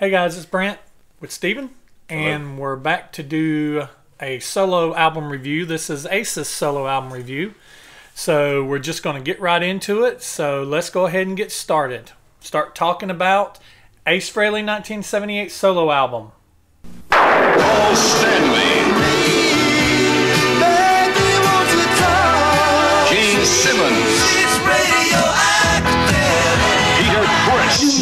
Hey guys, it's Brent with Steven, and hello. We're back to do a solo album review. This is Ace's solo album review, so we're just going to get right into it. So let's go ahead and get started. Start talking about Ace Frehley 1978 solo album. Paul Stanley, Gene Simmons, Peter Criss,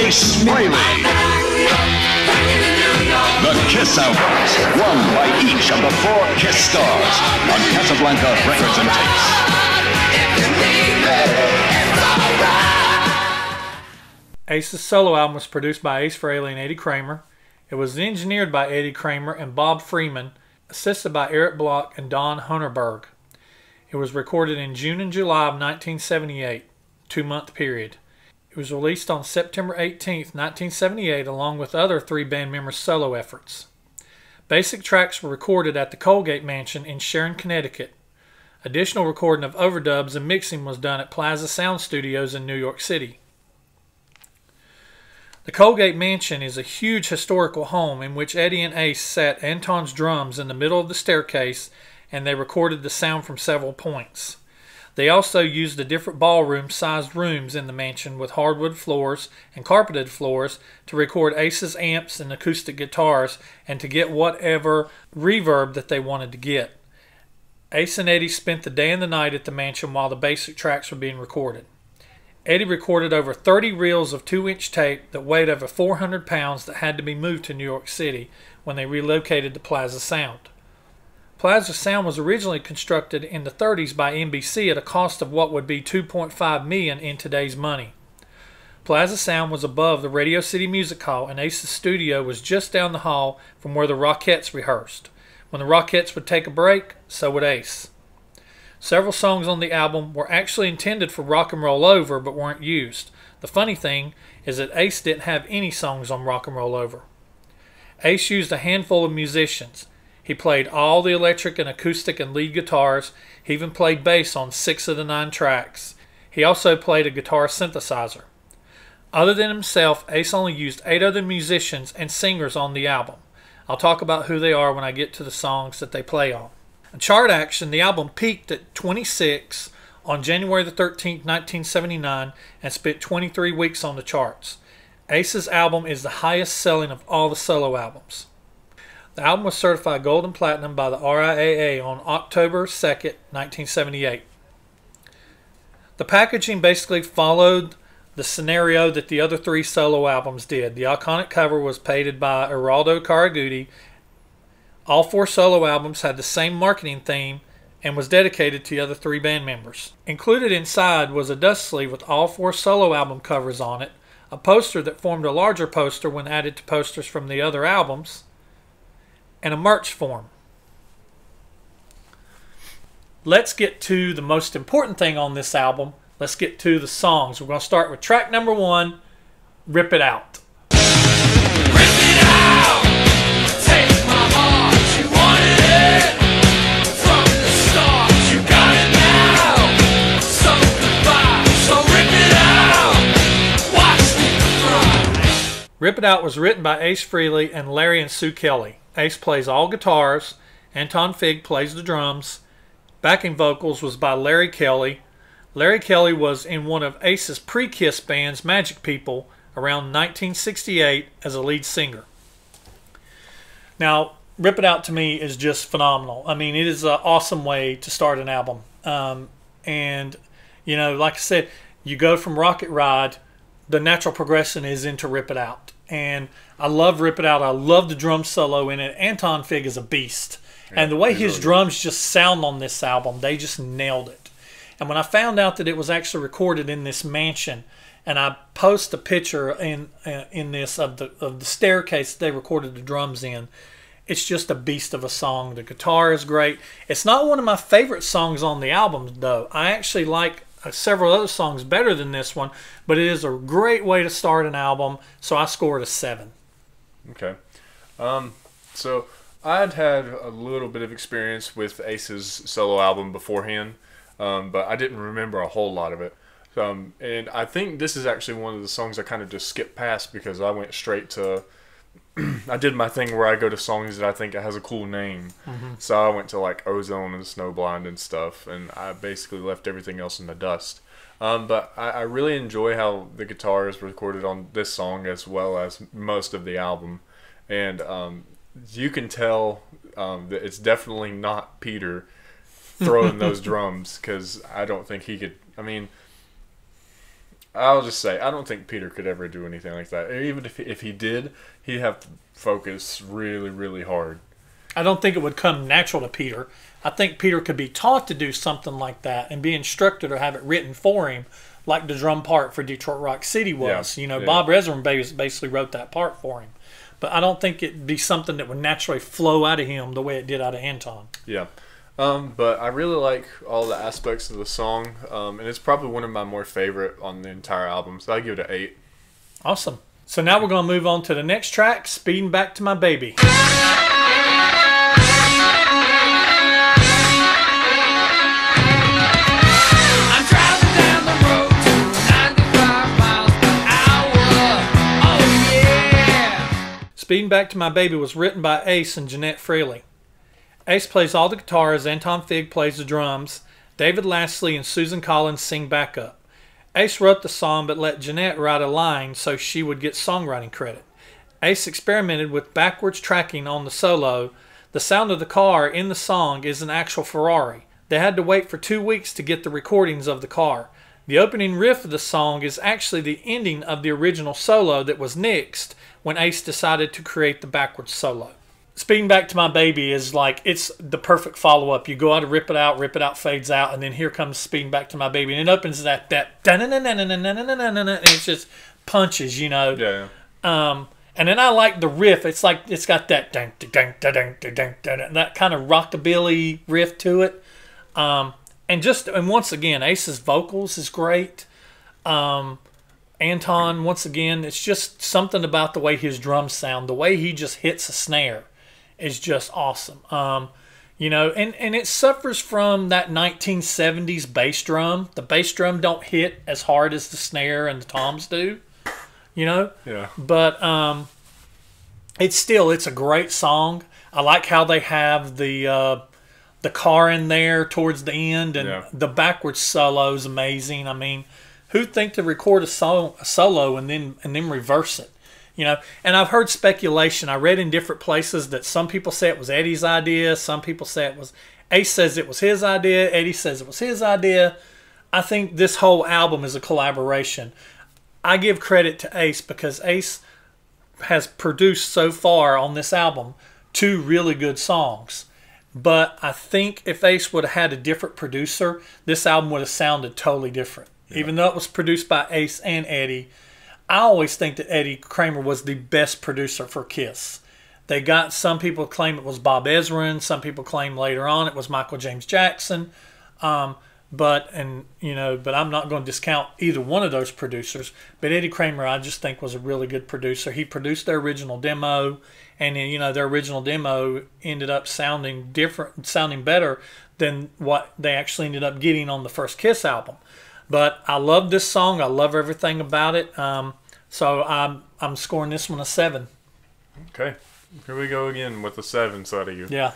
Ace Frehley. The Kiss Albums, one by each of the four Kiss stars on Casablanca Records and Tapes. Ace's solo album was produced by Ace Frehley and Eddie Kramer. It was engineered by Eddie Kramer and Bob Freeman, assisted by Eric Block and Don Hunterberg. It was recorded in June and July of 1978, two-month period. It was released on September 18, 1978, along with other three band members' solo efforts. Basic tracks were recorded at the Colgate Mansion in Sharon, Connecticut. Additional recording of overdubs and mixing was done at Plaza Sound Studios in New York City. The Colgate Mansion is a huge historical home in which Eddie and Ace set Anton's drums in the middle of the staircase, and they recorded the sound from several points. They also used the different ballroom-sized rooms in the mansion with hardwood floors and carpeted floors to record Ace's amps and acoustic guitars and to get whatever reverb that they wanted to get. Ace and Eddie spent the day and the night at the mansion while the basic tracks were being recorded. Eddie recorded over 30 reels of 2-inch tape that weighed over 400 pounds that had to be moved to New York City when they relocated to Plaza Sound. Plaza Sound was originally constructed in the 30s by NBC at a cost of what would be $2.5 million in today's money. Plaza Sound was above the Radio City Music Hall, and Ace's studio was just down the hall from where the Rockettes rehearsed. When the Rockettes would take a break, so would Ace. Several songs on the album were actually intended for Rock and Roll Over but weren't used. The funny thing is that Ace didn't have any songs on Rock and Roll Over. Ace used a handful of musicians. He played all the electric and acoustic and lead guitars. He even played bass on 6 of the 9 tracks. He also played a guitar synthesizer. Other than himself, Ace only used 8 other musicians and singers on the album. I'll talk about who they are when I get to the songs that they play on. In chart action, the album peaked at 26 on January the 13th, 1979 and spent 23 weeks on the charts. Ace's album is the highest selling of all the solo albums. The album was certified gold and platinum by the RIAA on October 2, 1978. The packaging basically followed the scenario that the other 3 solo albums did. The iconic cover was painted by Eraldo Caragudi. All 4 solo albums had the same marketing theme and was dedicated to the other 3 band members. Included inside was a dust sleeve with all 4 solo album covers on it, a poster that formed a larger poster when added to posters from the other albums, and a merch form. Let's get to the most important thing on this album. Let's get to the songs. We're going to start with track number 1, Rip It Out. Rip It Out was written by Ace Frehley and Larry and Sue Kelly. Ace plays all guitars, Anton Fig plays the drums, backing vocals was by Larry Kelly. Larry Kelly was in one of Ace's pre-Kiss bands, Magic People, around 1968 as a lead singer. Now, Rip It Out to me is just phenomenal. I mean, it is an awesome way to start an album. And, you know, like I said, you go from Rocket Ride, the natural progression is into Rip It Out. And I love Rip It Out. I love the drum solo in it. Anton Fig is a beast. Yeah, and the way his drums just sound on this album, they just nailed it. And when I found out that it was actually recorded in this mansion, and I post a picture in this of the staircase they recorded the drums in, it's just a beast of a song. The guitar is great. It's not one of my favorite songs on the album, though. I actually like several other songs better than this one, but it is a great way to start an album, so I scored a 7. Okay. So I'd had a little bit of experience with Ace's solo album beforehand, but I didn't remember a whole lot of it. And I think this is actually one of the songs I kind of just skipped past because I went straight to... I did my thing where I go to songs that I think has a cool name. Mm-hmm. So I went to like Ozone and Snowblind and stuff, and I basically left everything else in the dust. But I really enjoy how the guitar is recorded on this song as well as most of the album. And you can tell that it's definitely not Peter throwing those drums, because I don't think he could... I mean... I'll just say, I don't think Peter could ever do anything like that. Even if he did, he'd have to focus really, really hard. I don't think it would come natural to Peter. I think Peter could be taught to do something like that and be instructed or have it written for him, like the drum part for Detroit Rock City was. Yeah, you know, yeah. Bob Ezrin basically wrote that part for him. But I don't think it'd be something that would naturally flow out of him the way it did out of Anton. Yeah. But I really like all the aspects of the song, and it's probably one of my more favorite on the entire album, so I give it an 8. Awesome. So now we're going to move on to the next track, Speeding Back to My Baby. Speeding Back to My Baby was written by Ace and Jeanette Frehley. Ace plays all the guitars, Anton Fig plays the drums, David Lasley and Susan Collins sing backup. Ace wrote the song but let Jeanette write a line so she would get songwriting credit. Ace experimented with backwards tracking on the solo. The sound of the car in the song is an actual Ferrari. They had to wait for 2 weeks to get the recordings of the car. The opening riff of the song is actually the ending of the original solo that was nixed when Ace decided to create the backwards solo. Speeding Back to My Baby is like, it's the perfect follow-up. You go out and Rip It Out fades out, and then here comes Speeding Back to My Baby, and it opens that da-na-na-na-na-na-na-na-na-na, and it just punches, you know. Yeah. And then I like the riff. It's like, it's got that dang dang dang dang dang, that kind of rockabilly riff to it. And once again, Ace's vocals is great. Anton, once again, it's just something about the way his drums sound, the way he just hits a snare. Is just awesome. You know, and it suffers from that 1970s bass drum. The bass drum don't hit as hard as the snare and the toms do, you know. Yeah. But it's a great song. I like how they have the car in there towards the end, and yeah. The backwards solo is amazing. I mean, who'd think to record a solo and then reverse it? You know, and I've heard speculation. I read in different places that some people say it was Eddie's idea. Some people say it was... Ace says it was his idea. Eddie says it was his idea. I think this whole album is a collaboration. I give credit to Ace because Ace has produced so far on this album 2 really good songs. But I think if Ace would have had a different producer, this album would have sounded totally different. Yeah. Even though it was produced by Ace and Eddie... I always think that Eddie Kramer was the best producer for Kiss. They got, some people claim it was Bob Ezrin, some people claim later on it was Michael James Jackson. But I'm not going to discount either one of those producers. But Eddie Kramer, I just think, was a really good producer. He produced their original demo, and you know, their original demo ended up sounding different, sounding better than what they actually ended up getting on the first Kiss album. But I love this song. I love everything about it. So I'm scoring this one a 7. Okay. Here we go again with a 7 out of you. Yeah.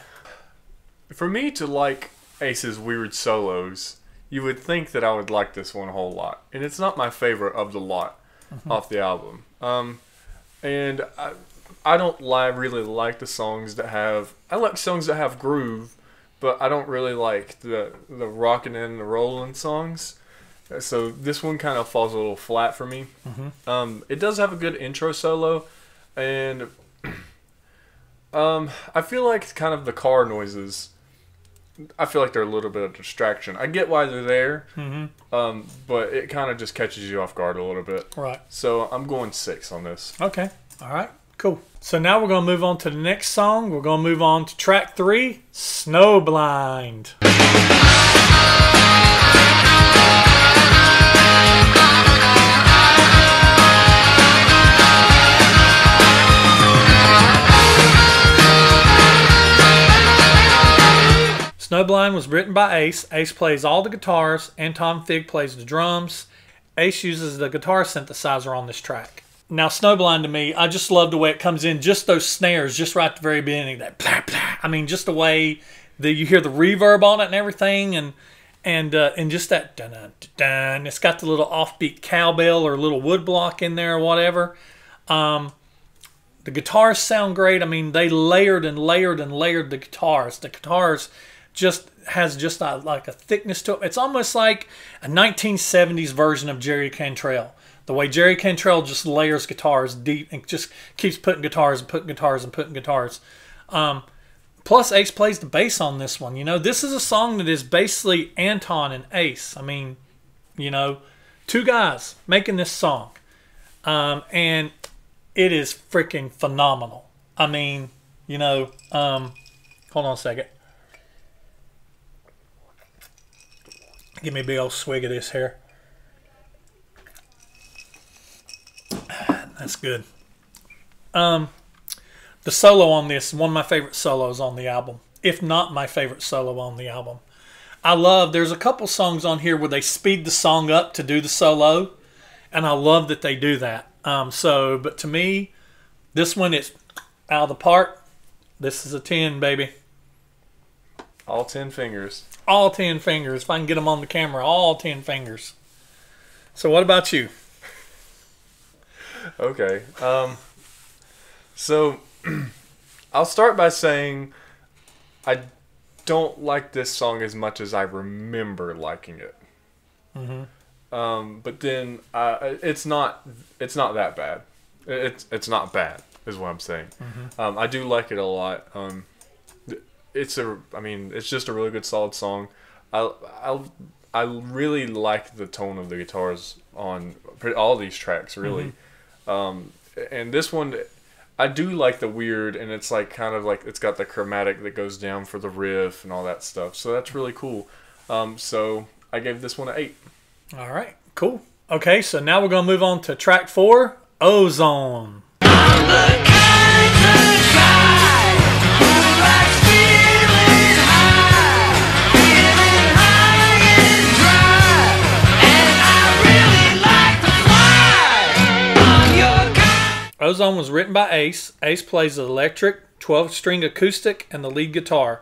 For me to like Ace's weird solos, you would think that I would like this one a whole lot. And it's not my favorite of the lot off the album. And I don't really like the songs that have... I like songs that have groove, but I don't really like the rockin' and the rollin' songs. So this one kind of falls a little flat for me. It does have a good intro solo, and I feel like kind of the car noises, I feel like they're a little bit of distraction. I get why they're there, but it kind of just catches you off guard a little bit. Right. So I'm going 6 on this. Okay. All right. Cool. So now we're going to move on to the next song. We're going to move on to track 3, Snowblind. Snowblind was written by Ace. Ace plays all the guitars. Anton Fig plays the drums. Ace uses the guitar synthesizer on this track. Now, Snowblind to me, I just love the way it comes in, just those snares, just right at the very beginning, that blah, blah. I mean, just the way that you hear the reverb on it and everything, and just that dun dun dun. It's got the little offbeat cowbell or little wood block in there or whatever. The guitars sound great. I mean, they layered and layered and layered the guitars. The guitars just has just a, like a thickness to it. It's almost like a 1970s version of Jerry Cantrell. The way Jerry Cantrell just layers guitars deep and just keeps putting guitars and putting guitars and putting guitars. Plus, Ace plays the bass on this one. You know, this is a song that is basically Anton and Ace. I mean, you know, two guys making this song. And it is freaking phenomenal. I mean, you know, hold on a second. Give me a big old swig of this here. That's good. The solo on this, one of my favorite solos on the album, if not my favorite solo on the album. I love, there's a couple songs on here where they speed the song up to do the solo, and I love that they do that. But to me, this one is out of the park. This is a 10, baby. All 10 fingers. All 10 fingers. If I can get them on the camera, all 10 fingers. So what about you? Okay. I'll start by saying I don't like this song as much as I remember liking it. Mm-hmm. But then it's not that bad. It's not bad is what I'm saying. Mm-hmm. I do like it a lot. It's just a really good solid song. I really like the tone of the guitars on all these tracks really. Mm-hmm. And this one, I do like the weird, and it's like kind of like it's got the chromatic that goes down for the riff and all that stuff. So that's really cool. So I gave this one an 8. All right, cool. Okay, so now we're gonna move on to track 4, Ozone. Ozone was written by Ace. Ace plays the electric, 12-string acoustic, and the lead guitar.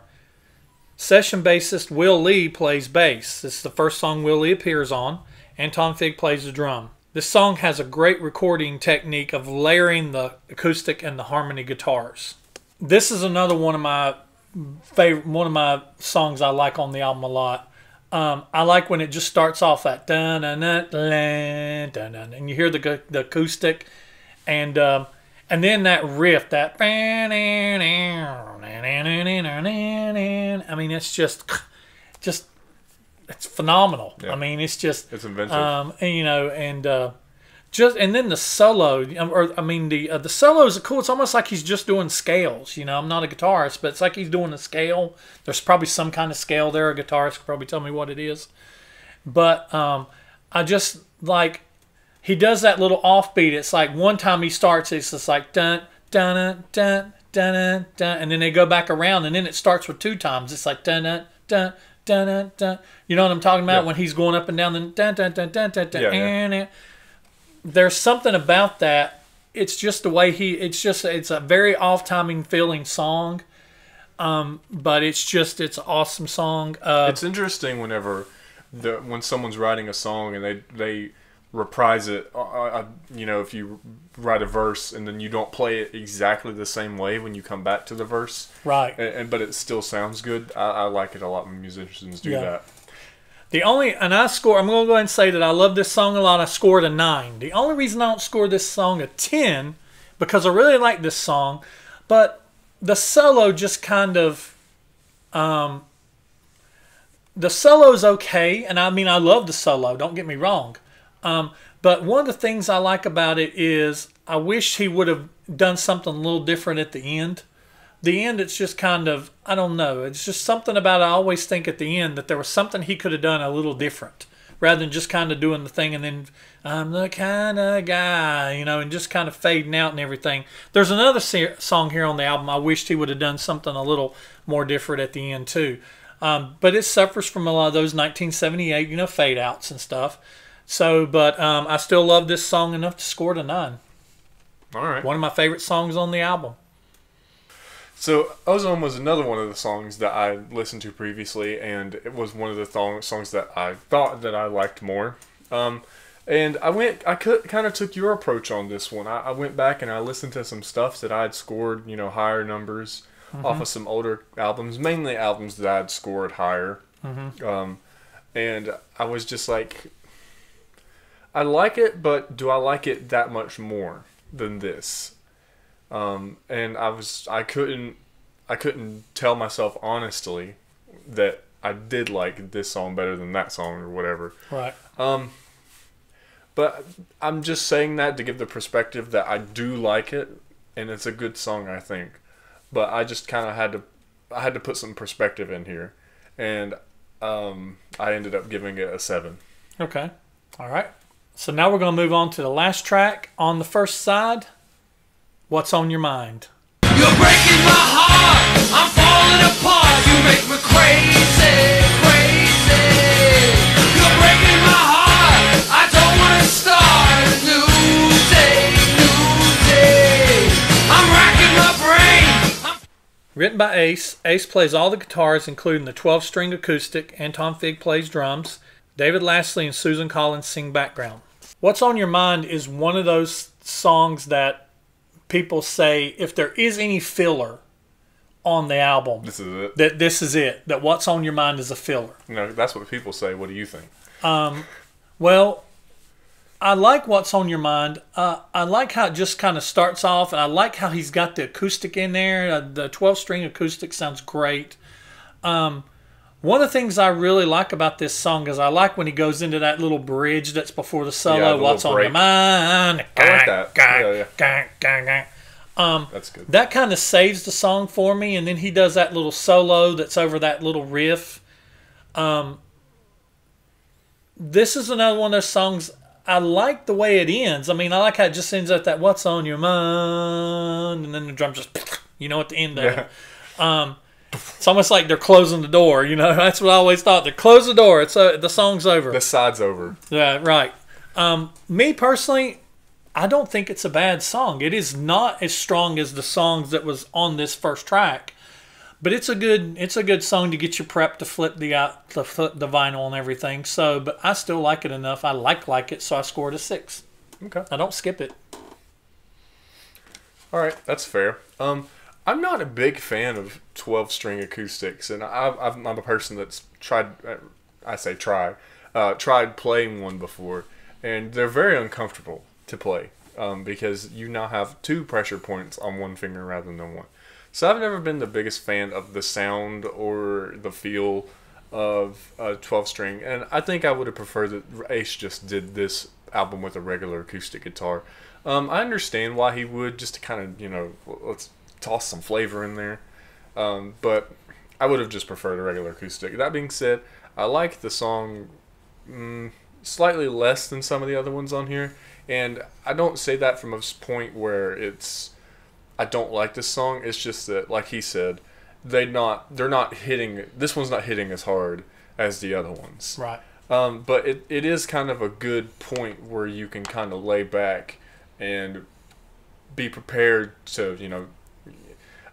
Session bassist Will Lee plays bass. This is the first song Will Lee appears on. Anton Fig plays the drum. This song has a great recording technique of layering the acoustic and the harmony guitars. This is another one of my songs I like on the album a lot. I like when it just starts off that dun dun dun dun dun dun, and you hear the acoustic. And then that riff, that, I mean, it's just, it's phenomenal. Yeah. I mean, it's just, it's inventive. And then the solo, the solo is cool. It's almost like he's just doing scales. You know, I'm not a guitarist, but it's like he's doing a scale. There's probably some kind of scale there. A guitarist could probably tell me what it is. But, I just like, he does that little offbeat. It's like one time he starts, it's just like dun dun dun dun dun dun, and then they go back around, and then it starts with two times. It's like dun dun dun dun dun dun. You know what I'm talking about? Yeah. When he's going up and down, then dun dun dun dun dun dun. Yeah. There's something about that. It's just the way he. It's a very off-timing feeling song, but it's an awesome song. It's interesting whenever when someone's writing a song and they reprise it, you know, if you write a verse and then you don't play it exactly the same way when you come back to the verse, right? But it still sounds good. I like it a lot when musicians do that. I'm gonna go ahead and say that I love this song a lot. I scored a 9. The only reason I don't score this song a 10 because I really like this song, but the solo just kind of the solo's okay, and I mean I love the solo, don't get me wrong. But one of the things I like about it is I wish he would have done something a little different at the end. The end, it's just kind of, I don't know. It's just something about, I always think at the end that there was something he could have done a little different rather than just kind of doing the thing and then I'm the kind of guy, you know, and just kind of fading out and everything. There's another song here on the album I wished he would have done something a little more different at the end too. But it suffers from a lot of those 1978, you know, fade outs and stuff. So, but I still love this song enough to score it a 9. All right. One of my favorite songs on the album. So, Ozone was another one of the songs that I listened to previously, and it was one of the songs that I thought that I liked more. And I kind of took your approach on this one. I went back and I listened to some stuff that I had scored, you know, higher numbers off of some older albums, mainly albums that I had scored higher. And I was just like, I like it, but do I like it that much more than this? And I couldn't tell myself honestly that I did like this song better than that song or whatever. Right. But I'm just saying that to give the perspective that I do like it, and it's a good song, I think. But I just kind of had to put some perspective in here, and I ended up giving it a 7. Okay. All right. So now we're going to move on to the last track on the first side. What's on Your Mind? You're breaking my heart. I'm falling apart. You make me crazy, crazy. You're breaking my heart. I don't want to start a new day, new day. I'm racking my brain. Written by Ace. Ace plays all the guitars, including the 12-string acoustic. Anton Fig plays drums. David Lasley and Susan Collins sing background. What's on Your Mind is one of those songs that people say, if there is any filler on the album, this is it. That this is it. That What's on Your Mind is a filler. No, that's what people say. What do you think? Well, I like What's on Your Mind. I like how it just kind of starts off, and I like how he's got the acoustic in there. The 12-string acoustic sounds great. One of the things I really like about this song is I like when he goes into that little bridge that's before the solo. Yeah, the What's on Your Mind? I like that. Yeah. That's good. That kind of saves the song for me, and then he does that little solo that's over that little riff. This is another one of those songs. I like the way it ends. I mean, I like how it just ends at that What's on Your Mind, and then the drum just, you know, at the end of it. It's almost like they're closing the door, you know. That's what I always thought. They close the door. It's the song's over. The side's over. Yeah, right. Me personally, I don't think it's a bad song. It is not as strong as the songs that was on this first track, but it's a good song to get you prepped to flip the vinyl and everything. So, but I still like it enough. I like it, so I scored a 6. Okay. I don't skip it. All right, that's fair. I'm not a big fan of 12-string acoustics, and I'm a person that's tried playing one before, and they're very uncomfortable to play because you now have 2 pressure points on one finger rather than one. So I've never been the biggest fan of the sound or the feel of a 12-string, and I think I would have preferred that Ace just did this album with a regular acoustic guitar. I understand why he would, just to kind of, you know, let's toss some flavor in there, but I would have just preferred a regular acoustic. That being said, I like the song slightly less than some of the other ones on here, and I don't say that from a point where it's I don't like this song. It's just that, like he said, this one's not hitting as hard as the other ones, right? But it is kind of a good point where you can kind of lay back and be prepared to, you know,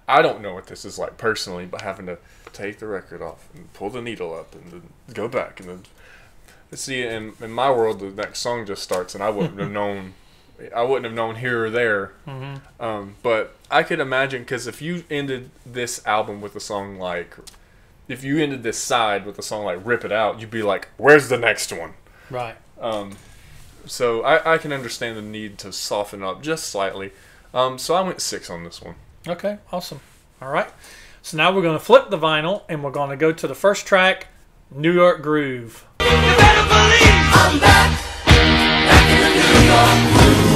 I don't know what this is like personally, but having to take the record off and pull the needle up and then go back and then see. In my world, the next song just starts, and I wouldn't have known. I wouldn't have known here or there. But I could imagine, because if you ended this album with a song like, if you ended this side with a song like "Rip It Out," you'd be like, "Where's the next one?" Right. So I can understand the need to soften up just slightly. So I went 6 on this one. Okay, awesome. All right. So now we're going to flip the vinyl, and we're going to go to the first track, New York Groove. You better believe I'm back in the New York groove.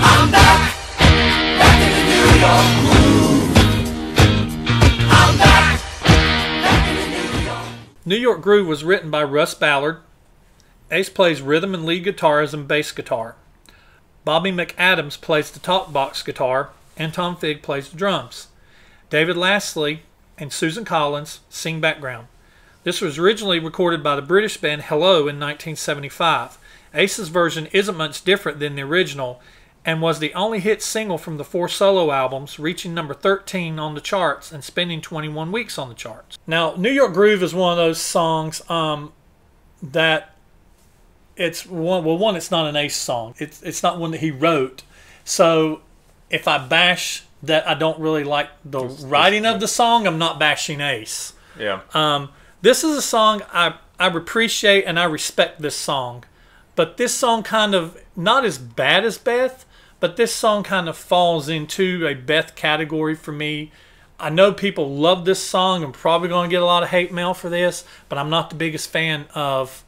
I'm back in the New York groove. I'm back in the New York. New York Groove was written by Russ Ballard. Ace plays rhythm and lead guitars and bass guitar. Bobby McAdams plays the talk box guitar. Anton Fig plays the drums. David Lasley and Susan Collins sing background. This was originally recorded by the British band Hello in 1975. Ace's version isn't much different than the original and was the only hit single from the four solo albums, reaching number 13 on the charts and spending 21 weeks on the charts. Now, New York Groove is one of those songs that it's one, well, one, it's not an Ace song. It's not one that he wrote. So if I bash that I don't really like the writing of the song, I'm not bashing Ace. Yeah. This is a song I appreciate and I respect this song. But this song kind of, not as bad as Beth, but this song kind of falls into a Beth category for me. I know people love this song. I'm probably going to get a lot of hate mail for this, but I'm not the biggest fan of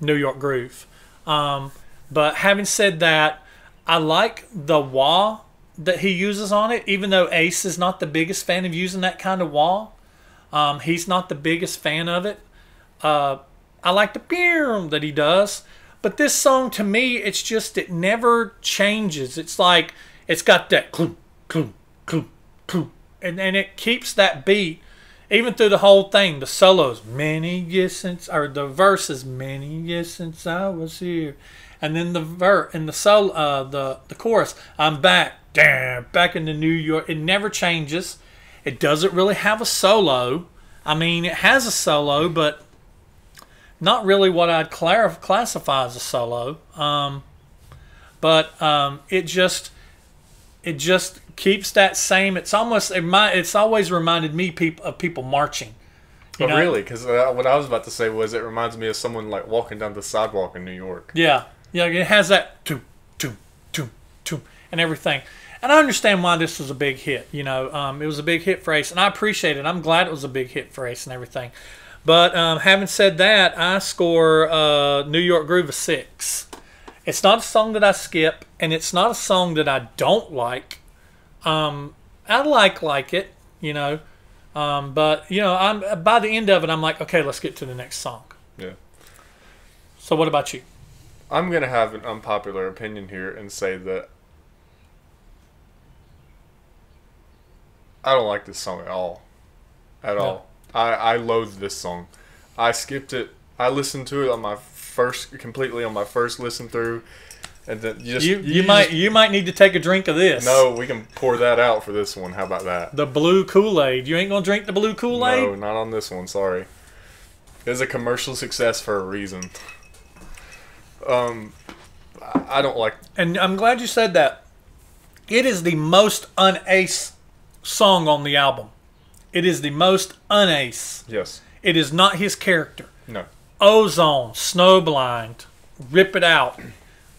New York Groove. But having said that, I like the wah that he uses on it, even though Ace is not the biggest fan of using that kind of wah. He's not the biggest fan of it. I like the pew that he does. But this song, to me, it's just, it never changes. It's like, it's got that clunk, clunk, clunk, clunk. And it keeps that beat, even through the whole thing. The solos, many years since, or the verses, many years since I was here. And then the verse, and the solo, the chorus, I'm back, damn, back into New York. It never changes. It doesn't really have a solo. I mean, it has a solo, but not really what I'd classify as a solo, but it just keeps that same. It's almost it's always reminded me of people marching. But really, because what I was about to say was it reminds me of someone like walking down the sidewalk in New York. Yeah, yeah, it has that toom, toom, toom, toom, and everything. And I understand why this was a big hit. You know, it was a big hit for Ace, and I appreciate it. I'm glad it was a big hit for Ace and everything. But having said that, I score New York Groove a 6. It's not a song that I skip, and it's not a song that I don't like. I like it, you know. But, you know, by the end of it, I'm like, okay, let's get to the next song. Yeah. So what about you? I'm going to have an unpopular opinion here and say that I don't like this song at all. At all. I loathe this song. I skipped it. I listened to it on my first, completely on my first listen through, and then you might need to take a drink of this. No, we can pour that out for this one. How about that? The blue Kool-Aid. You ain't gonna drink the blue Kool-Aid? No, not on this one. Sorry. It's a commercial success for a reason. I don't like. And I'm glad you said that. It is the most un-Ace song on the album. It is the most un-Ace. Yes. It is not his character. No. Ozone, Snowblind, Rip It Out.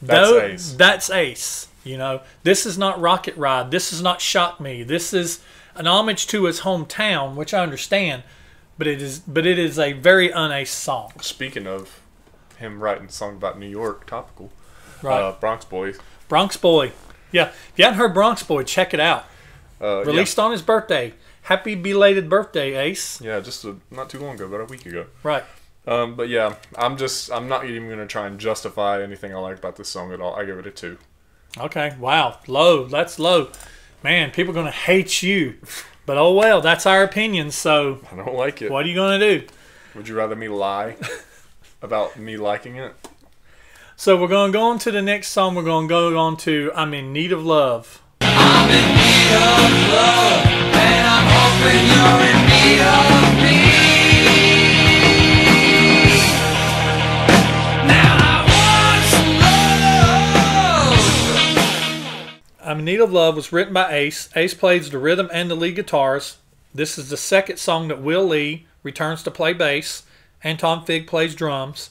That's Ace. That's Ace. You know, this is not Rocket Ride. This is not Shock Me. This is an homage to his hometown, which I understand, but it is a very un-Ace song. Speaking of him writing a song about New York, topical. Right. Bronx Boy. Bronx Boy. Yeah. If you haven't heard Bronx Boy, check it out. Released on his birthday. Happy belated birthday, Ace. Yeah, just not too long ago, about a week ago. Right. But yeah, I'm not even going to try and justify anything I like about this song at all. I give it a 2. Okay, wow. Low. That's low. Man, people are going to hate you. But oh well, that's our opinion, so. I don't like it. What are you going to do? Would you rather me lie about me liking it? So we're going to go on to the next song. We're going to go on to I'm in Need of Love. I'm in need of love, and I'm hoping you're in need of me. Now I want some love. I'm in Need of Love was written by Ace. Ace plays the rhythm and the lead guitars. This is the second song that Will Lee returns to play bass. Anton Fig plays drums.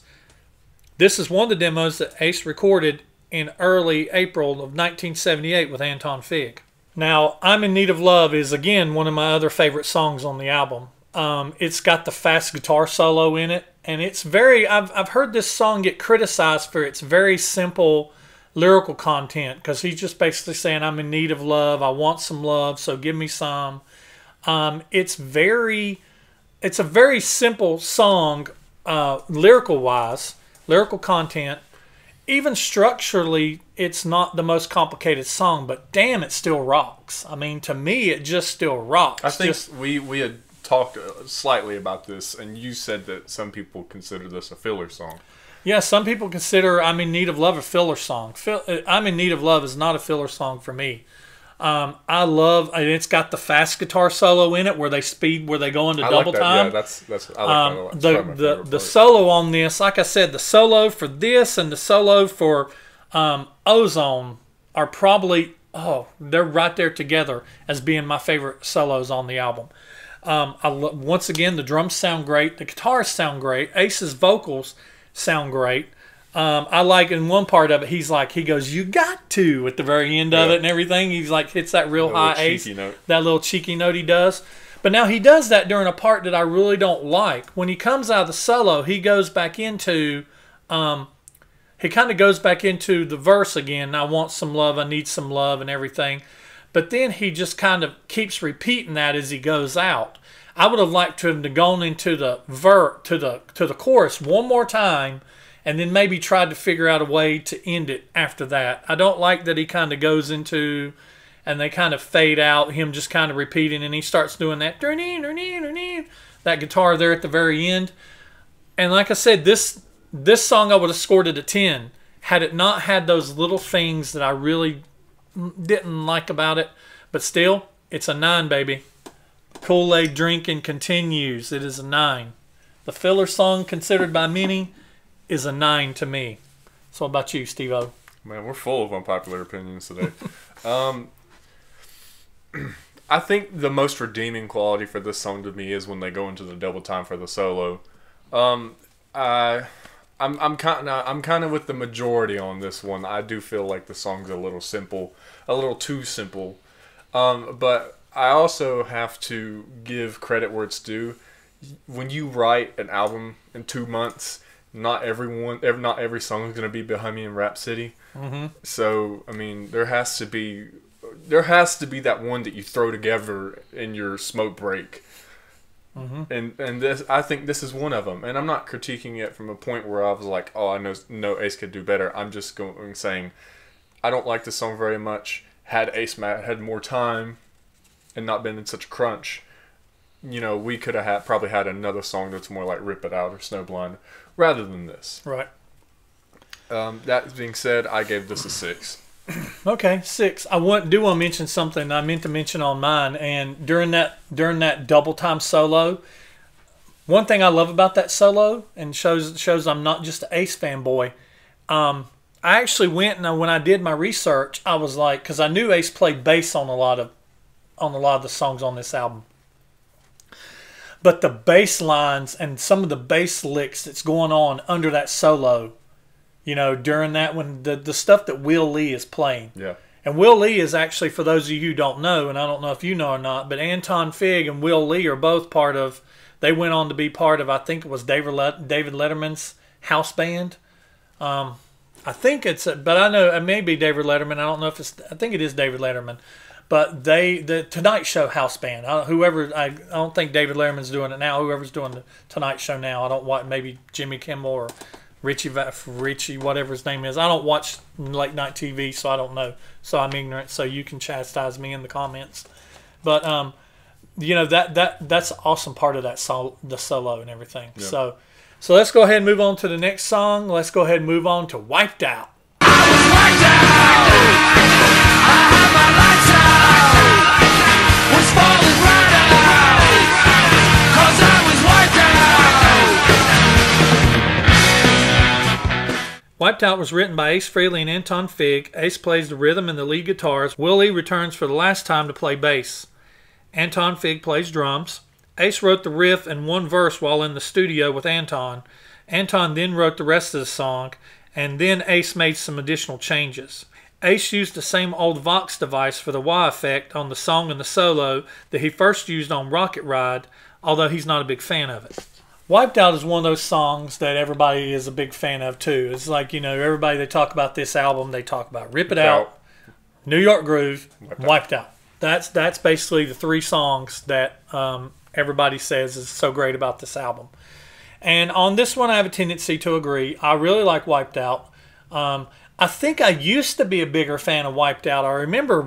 This is one of the demos that Ace recorded in early April of 1978 with Anton Fig. Now, I'm in Need of Love is, again, one of my other favorite songs on the album. It's got the fast guitar solo in it, and it's very, I've heard this song get criticized for its very simple lyrical content, because he's just basically saying, I'm in need of love, I want some love, so give me some. It's a very simple song, lyrical-wise, lyrical content. Even structurally, it's not the most complicated song, but damn, it still rocks. I mean, to me, it just still rocks. I think we had talked slightly about this, and you said that some people consider this a filler song. Yeah, some people consider I'm in Need of Love a filler song. I'm in Need of Love is not a filler song for me. I love, and it's got the fast guitar solo in it where they speed, where they go into double time. Yeah, that's I like that a lot. The solo on this, like I said, the solo for this and the solo for Ozone are probably, oh, they're right there together as being my favorite solos on the album. Once again, the drums sound great, the guitars sound great, Ace's vocals sound great. I like in one part of it, he's like, he goes, "You got to," at the very end of it and everything. He's like, hits that real high Ace note. That little cheeky note he does. But now he does that during a part that I really don't like. When he comes out of the solo, he goes back into, he kind of goes back into the verse again. I want some love, I need some love and everything. But then he just kind of keeps repeating that as he goes out. I would have liked him to have gone into the to the chorus one more time, and then maybe tried to figure out a way to end it after that. I don't like that he kind of goes into, and they kind of fade out, him just kind of repeating, and he starts doing that, that guitar there at the very end. And like I said, this song I would have scored it a 10 had it not had those little things that I really didn't like about it. But still, it's a 9, baby. Kool-Aid drinking continues. It is a 9. The filler song considered by many is a 9 to me. So what about you, Steve-O? Man, we're full of unpopular opinions today. I think the most redeeming quality for this song to me is when they go into the double time for the solo. I'm kind of with the majority on this one. I do feel like the song's a little simple, a little too simple. But I also have to give credit where it's due. When you write an album in 2 months, not every song is going to be Bohemian Rhapsody. So I mean, there has to be that one that you throw together in your smoke break. And this, I think this is one of them. And I'm not critiquing it from a point where I was like, oh, I know no Ace could do better. I'm just going saying, I don't like this song very much. Had Ace had more time and not been in such a crunch, you know, we could have probably had another song that's more like Rip It Out or Snowblind rather than this. Right. That being said, I gave this a 6. Okay, 6. I do want to mention something I meant to mention on mine. And during that double time solo, one thing I love about that solo, and shows I'm not just an Ace fanboy. I actually went, and when I did my research, I was like, because I knew Ace played bass on a lot of the songs on this album. But the bass lines and some of the bass licks that's going on under that solo, you know, during that one, the stuff that Will Lee is playing. Yeah. And Will Lee is actually, for those of you who don't know, and I don't know if you know or not, but Anton Fig and Will Lee are both part of, they went on to be part of, I think it was David Letterman's house band. I think it's, but I know it may be David Letterman. I don't know if it's, I think it is David Letterman. But the Tonight Show house band, I don't think David Letterman's doing it now. Whoever's doing the Tonight Show now, I don't watch. Maybe Jimmy Kimmel or Richie, whatever his name is. I don't watch late night TV, so I don't know. So I'm ignorant. So you can chastise me in the comments. But you know, that's an awesome part of that the solo and everything. Yeah. So let's go ahead and move on to the next song. Let's go ahead and move on to Wiped Out. Wiped Out was written by Ace Frehley and Anton Fig. Ace plays the rhythm and the lead guitars. Will Lee returns for the last time to play bass. Anton Fig plays drums. Ace wrote the riff and one verse while in the studio with Anton. Anton then wrote the rest of the song, and then Ace made some additional changes. Ace used the same old Vox device for the wah effect on the song and the solo that he first used on Rocket Ride, although he's not a big fan of it. Wiped Out is one of those songs that everybody is a big fan of too. It's like, you know, everybody, they talk about this album, they talk about Rip It Out, New York Groove, Wiped Out. That's basically the three songs that everybody says is so great about this album. And on this one, I have a tendency to agree. I really like Wiped Out. I think I used to be a bigger fan of Wiped Out. I remember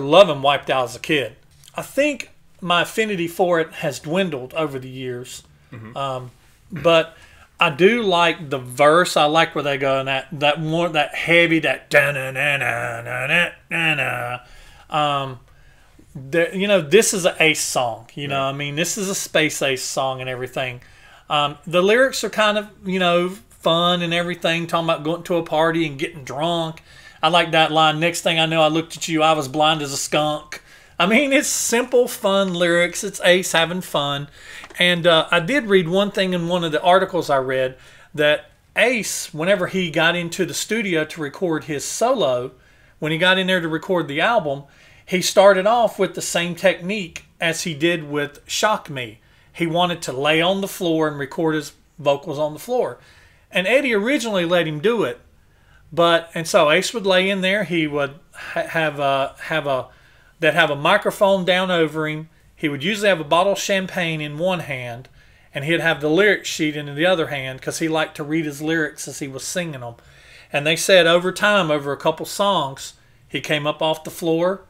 loving Wiped Out as a kid. I think my affinity for it has dwindled over the years. Mm-hmm. But I do like the verse. I like where they go, and that more, that heavy, that da na na na na na na. You know, this is an Ace song. You know, I mean, this is a Space Ace song and everything. The lyrics are kind of, you know, fun and everything, talking about going to a party and getting drunk. I like that line. Next thing I know, I looked at you, I was blind as a skunk. I mean, it's simple, fun lyrics. It's Ace having fun. And I did read one thing in one of the articles I read, that Ace, whenever he got into the studio to record his solo, when he got in there to record the album, he started off with the same technique as he did with Shock Me. He wanted to lay on the floor and record his vocals on the floor. And Eddie originally let him do it. And so Ace would lay in there. He would have a microphone down over him. He would usually have a bottle of champagne in one hand, and he'd have the lyric sheet in the other hand, because he liked to read his lyrics as he was singing them. And they said over time, over a couple songs, he came up off the floor,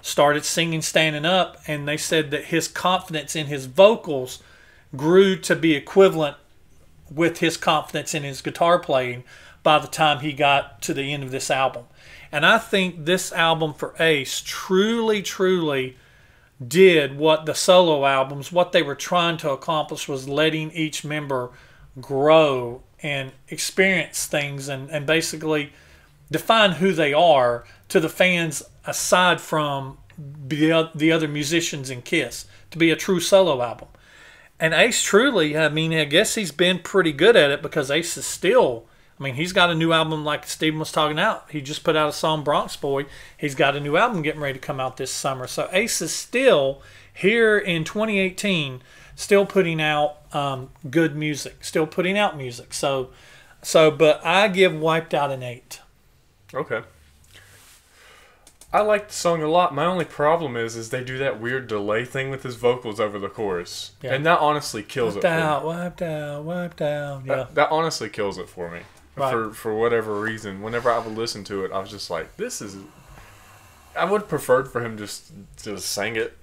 started singing standing up, and they said that his confidence in his vocals grew to be equivalent with his confidence in his guitar playing by the time he got to the end of this album. And I think this album for Ace truly, truly did what the solo albums, what they were trying to accomplish, was letting each member grow and experience things and basically define who they are to the fans aside from the other musicians in Kiss, to be a true solo album. And Ace truly, I mean, I guess he's been pretty good at it, because Ace is still... I mean, he's got a new album, like Steven was talking out. He just put out a song, Bronx Boy. He's got a new album getting ready to come out this summer. So Ace is still, here in 2018, still putting out good music, still putting out music. So, but I give Wiped Out an 8. Okay. I like the song a lot. My only problem is they do that weird delay thing with his vocals over the chorus. Yeah. And that honestly kills it for me. Wiped out, wiped out. Yeah. That honestly kills it for me. Right. For whatever reason, whenever I would listen to it, I was just like, this is... I would have preferred for him just sang it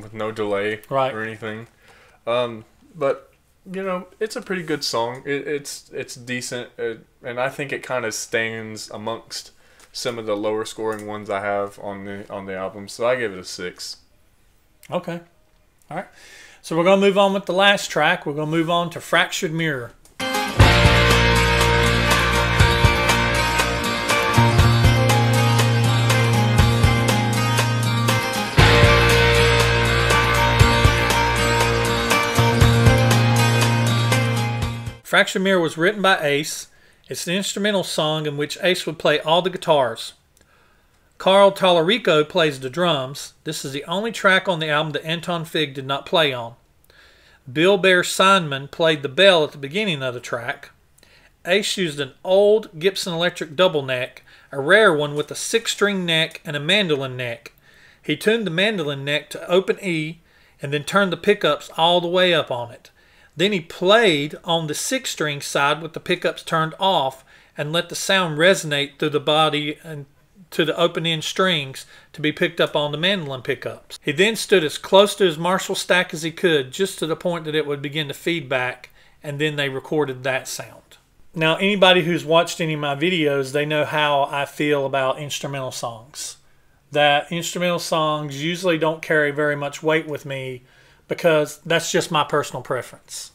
with no delay or anything. But, you know, it's a pretty good song. It's decent, and I think it kind of stands amongst some of the lower scoring ones I have on the album. So I give it a 6. Okay. All right. So we're going to move on with the last track. We're going to move on to Fractured Mirror. Fractured Mirror was written by Ace. It's an instrumental song in which Ace would play all the guitars. Carl Tallarico plays the drums. This is the only track on the album that Anton Fig did not play on. Bill Bear Steinman played the bell at the beginning of the track. Ace used an old Gibson Electric double neck, a rare one with a 6-string neck and a mandolin neck. He tuned the mandolin neck to open E and then turned the pickups all the way up on it. Then he played on the 6-string side with the pickups turned off and let the sound resonate through the body and to the open-end strings to be picked up on the mandolin pickups. He then stood as close to his Marshall stack as he could, just to the point that it would begin to feedback, and then they recorded that sound. Now, anybody who's watched any of my videos, they know how I feel about instrumental songs. That instrumental songs usually don't carry very much weight with me, because that's just my personal preference.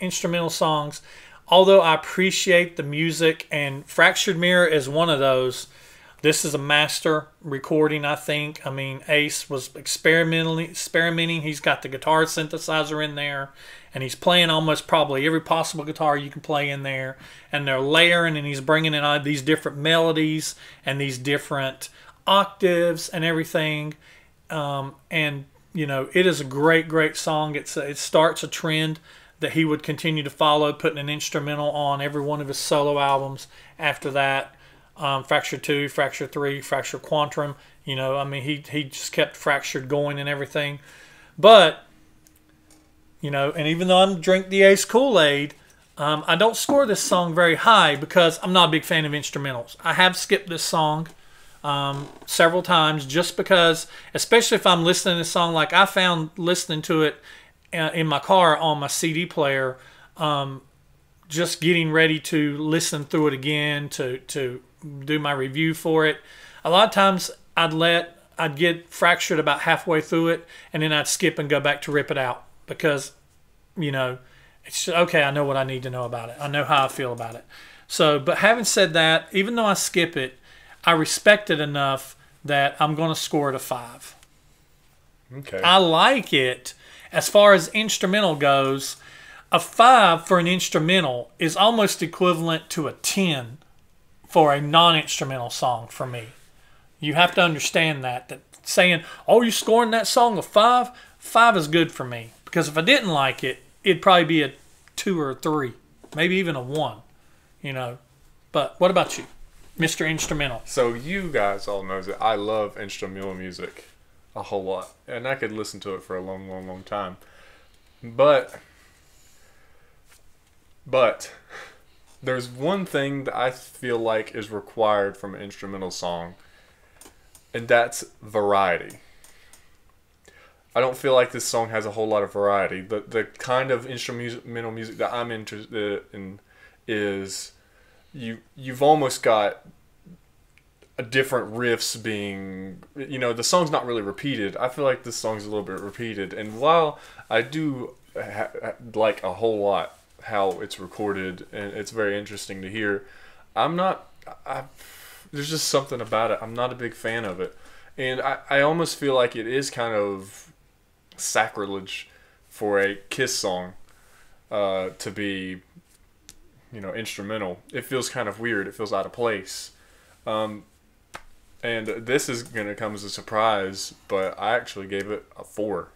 Instrumental songs, although I appreciate the music, and Fractured Mirror is one of those. This is a master recording, I think. I mean, Ace was experimenting. He's got the guitar synthesizer in there, and he's playing almost probably every possible guitar you can play in there. And they're layering, and he's bringing in all these different melodies and these different octaves and everything. And you know, it is a great, great song. It starts a trend that he would continue to follow, putting an instrumental on every one of his solo albums after that. Fracture 2, Fracture 3, Fracture Quantum. You know, I mean, he just kept Fractured going and everything. But, you know, and even though I'm drink the Ace Kool-Aid, I don't score this song very high because I'm not a big fan of instrumentals. I have skipped this song. several times, just because, especially if I'm listening to a song, like I found listening to it in my car on my CD player, just getting ready to listen through it again to do my review for it. A lot of times I'd get fractured about halfway through it, and then I'd skip and go back to rip it out, because, you know, it's just, okay, I know what I need to know about it. I know how I feel about it. So, but having said that, even though I skip it, I respect it enough that I'm going to score it a 5. Okay. I like it. As far as instrumental goes, a 5 for an instrumental is almost equivalent to a 10 for a non-instrumental song for me. You have to understand that saying, oh, you're scoring that song a 5? 5 is good for me, because if I didn't like it, it'd probably be a 2 or a 3, maybe even a 1, you know. But what about you, Mr. Instrumental? So you guys all know that I love instrumental music a whole lot, and I could listen to it for a long, long, long time. But there's one thing that I feel like is required from an instrumental song, and that's variety. I don't feel like this song has a whole lot of variety. The kind of instrumental music that I'm interested in is you've almost got a different riffs being, you know, the song's not really repeated. I feel like this song's a little bit repeated. And while I do like a whole lot how it's recorded, and it's very interesting to hear, there's just something about it. I'm not a big fan of it. And I almost feel like it is kind of sacrilege for a Kiss song to be, you know, instrumental. It feels kind of weird. It feels out of place. And this is going to come as a surprise, but I actually gave it a 4.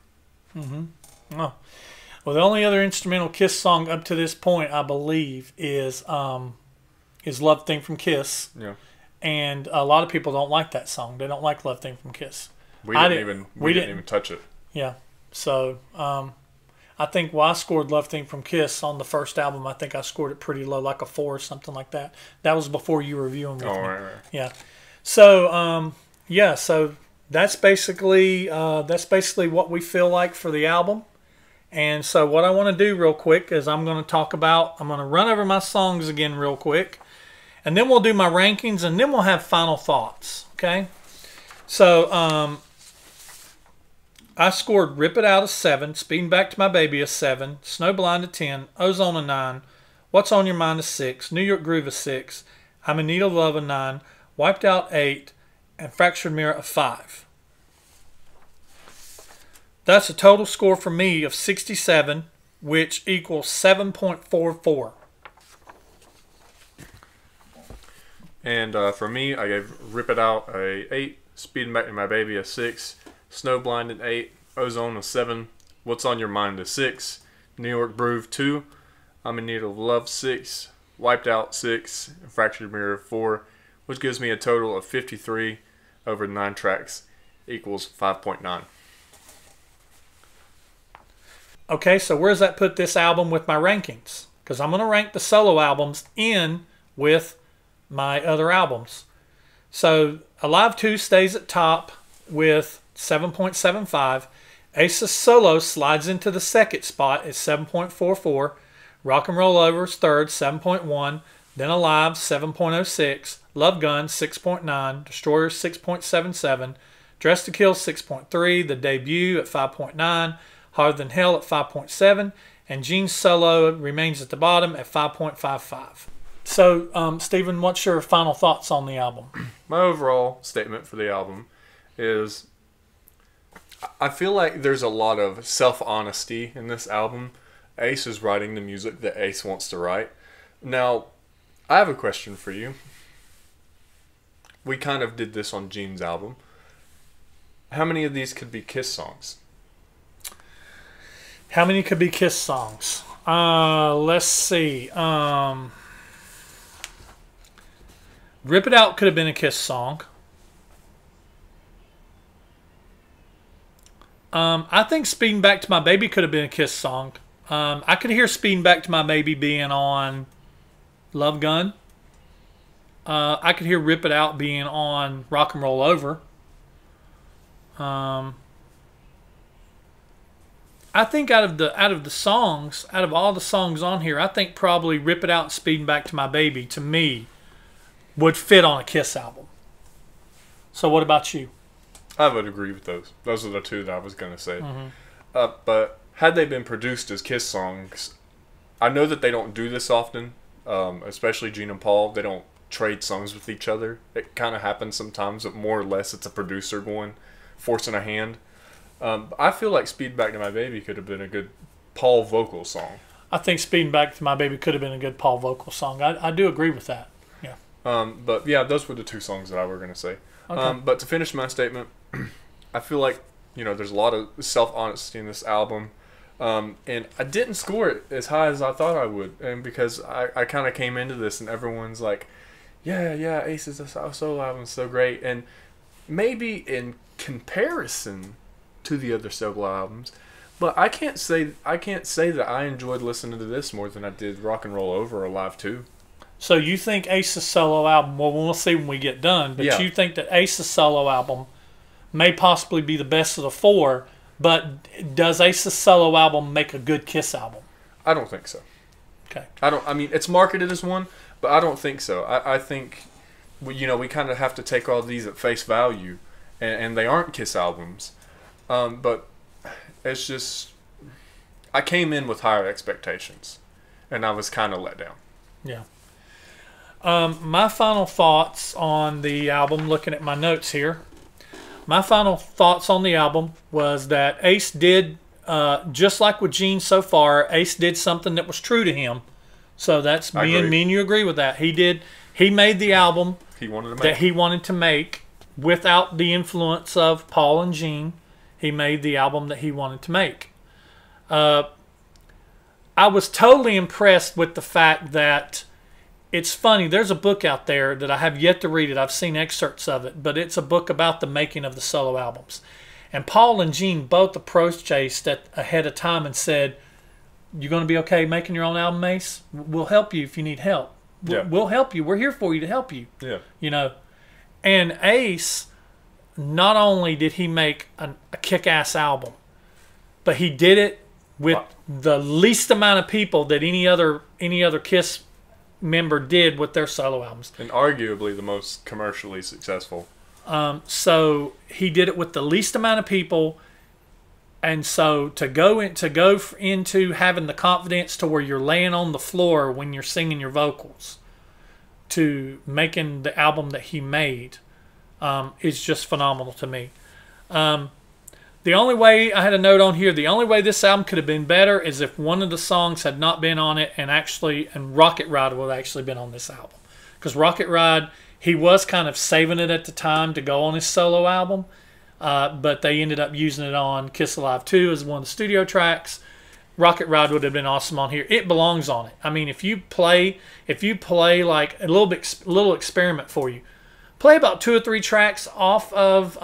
Mm-hmm. Oh. Well, the only other instrumental Kiss song up to this point, I believe, is Love Thing from Kiss. Yeah. And a lot of people don't like that song. They don't like Love Thing from Kiss. We didn't even touch it. Yeah. So I think I scored Love Thing from Kiss on the first album. I think I scored it pretty low, like a 4 or something like that. That was before you were reviewing with me. Right. Yeah. So yeah. So that's basically what we feel like for the album. And so what I want to do real quick is I'm going to run over my songs again real quick. And then we'll do my rankings, and then we'll have final thoughts, okay? So, I scored Rip It Out a 7, Speeding Back to My Baby a 7, Snowblind a 10, Ozone a 9, What's On Your Mind a 6, New York Groove a 6, I'm in Need of Love a 9, Wiped Out 8, and Fractured Mirror a 5. That's a total score for me of 67, which equals 7.44. And for me, I gave Rip It Out a 8, Speeding Back to My Baby a 6, Snowblind an 8, Ozone a 7, What's On Your Mind a 6, New York Groove 2, I'm in Need of Love 6, Wiped Out 6, and Fractured Mirror 4, which gives me a total of 53 over 9 tracks, equals 5.9. Okay, so where does that put this album with my rankings? Because I'm going to rank the solo albums in with my other albums. So Alive 2 stays at top with 7.75. Ace's Solo slides into the second spot at 7.44. Rock and Roll Over is third, 7.1. Then Alive, 7.06. Love Gun, 6.9. Destroyer, 6.77. Dress to Kill, 6.3. The Debut at 5.9. Harder Than Hell at 5.7. And Gene's Solo remains at the bottom at 5.55. So, Stephen, what's your final thoughts on the album? My overall statement for the album is I feel like there's a lot of self-honesty in this album. Ace is writing the music that Ace wants to write. Now, I have a question for you. We kind of did this on Gene's album. How many of these could be Kiss songs? How many could be Kiss songs? Let's see. Rip It Out could have been a Kiss song. I think Speeding Back to My Baby could have been a Kiss song. I could hear Speeding Back to My Baby being on Love Gun. I could hear Rip It Out being on Rock and Roll Over. I think out of all the songs on here, I think probably Rip It Out and Speeding Back to My Baby, to me, would fit on a Kiss album. So what about you? I would agree with those. Those are the two that I was going to say. Mm-hmm. But had they been produced as Kiss songs, I know that they don't do this often, especially Gene and Paul. They don't trade songs with each other. It kind of happens sometimes, but more or less it's a producer going, forcing a hand. I feel like Speed Back to My Baby could have been a good Paul vocal song. I think Speeding Back to My Baby could have been a good Paul vocal song. I do agree with that. Yeah. But yeah, those were the two songs that I were going to say. Okay. But to finish my statement, I feel like, you know, there's a lot of self-honesty in this album. And I didn't score it as high as I thought I would. And because I kind of came into this and everyone's like, yeah, Ace is a solo album, so great. And maybe in comparison to the other solo albums, but I can't say that I enjoyed listening to this more than I did Rock and Roll Over or Live 2. So you think Ace's solo album? Well, we'll see when we get done. But yeah, you think that Ace's solo album may possibly be the best of the four. But does Ace's solo album make a good Kiss album? I don't think so. Okay. I mean, it's marketed as one, but I don't think so. I think we kind of have to take all these at face value, and they aren't Kiss albums. But it's just, I came in with higher expectations, and I was kind of let down. Yeah. My final thoughts on the album, looking at my notes here, my final thoughts on the album was that Ace did, just like with Gene so far, Ace did something that was true to him. So that's me and you agree with that. He made the album that he wanted to make without the influence of Paul and Gene. He made the album that he wanted to make. I was totally impressed with the fact that, it's funny, there's a book out there that I have yet to read it. I've seen excerpts of it, but it's a book about the making of the solo albums. And Paul and Gene both approached Ace ahead of time and said, "You're going to be okay making your own album, Ace? We'll help you if you need help. We'll help you. We're here for you to help you." Yeah. You know, and Ace, not only did he make a kick-ass album, but he did it with the least amount of people that any other Kiss member did with their solo albums, and arguably the most commercially successful. So he did it with the least amount of people, and so to go into having the confidence to where you're laying on the floor when you're singing your vocals, to making the album that he made, is just phenomenal to me. The only way, I had a note on here, the only way this album could have been better is if one of the songs had not been on it, and Rocket Ride would have actually been on this album. Because Rocket Ride, he was kind of saving it at the time to go on his solo album, but they ended up using it on Kiss Alive 2 as one of the studio tracks. Rocket Ride would have been awesome on here. It belongs on it. I mean, if you play like a little experiment for you, play about 2 or 3 tracks off of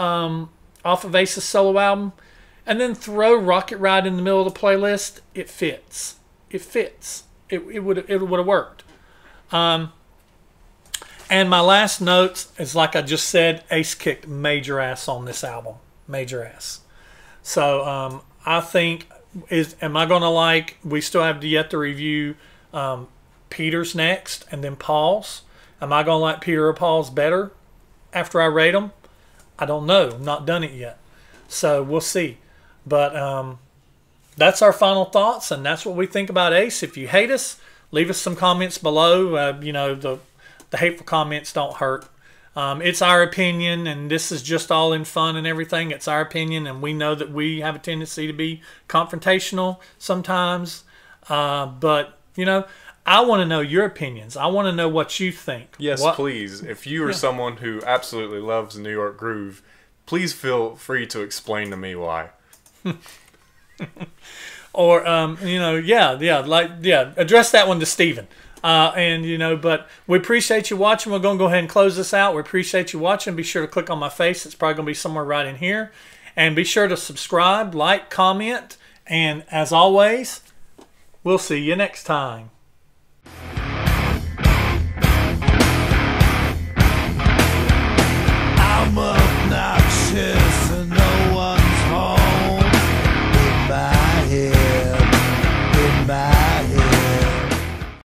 Ace's solo album, and then throw Rocket Ride in the middle of the playlist. It fits. It would have worked. And my last note is, like I just said, Ace kicked major ass on this album, major ass. So I think we still have yet to review Peter's next, and then Paul's. Am I gonna like Peter or Paul's better after I rate them? I don't know. I've not done it yet. So we'll see. But that's our final thoughts, and that's what we think about Ace. If you hate us, leave us some comments below. You know, the hateful comments don't hurt. It's our opinion, and this is just all in fun and everything. It's our opinion, and we know that we have a tendency to be confrontational sometimes. But, you know, I want to know your opinions. I want to know what you think. Yes, please. If you are someone who absolutely loves New York Groove, please feel free to explain to me why. Or, you know, address that one to Steven. And, you know, but we appreciate you watching. We're going to go ahead and close this out. We appreciate you watching. Be sure to click on my face. It's probably going to be somewhere right in here. And be sure to subscribe, like, comment. And as always, we'll see you next time.